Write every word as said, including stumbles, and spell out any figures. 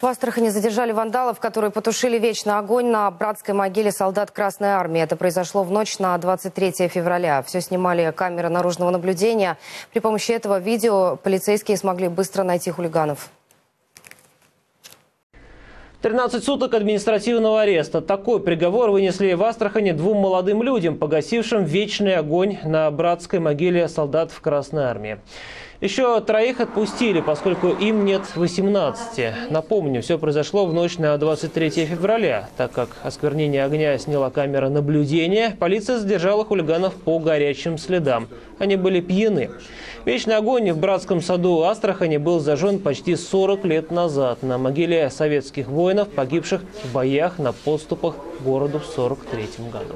В Астрахани задержали вандалов, которые потушили вечный огонь на братской могиле солдат Красной Армии. Это произошло в ночь на двадцать третье февраля. Все снимали камеры наружного наблюдения. При помощи этого видео полицейские смогли быстро найти хулиганов. тринадцать суток административного ареста. Такой приговор вынесли в Астрахани двум молодым людям, погасившим вечный огонь на братской могиле солдат в Красной Армии. Еще троих отпустили, поскольку им нет восемнадцати. Напомню, все произошло в ночь на двадцать третье февраля. Так как осквернение огня сняла камера наблюдения, полиция задержала хулиганов по горячим следам. Они были пьяны. Вечный огонь в Братском саду Астрахани был зажжен почти сорок лет назад на могиле советских воинов, погибших в боях на подступах к городу в сорок третьем году.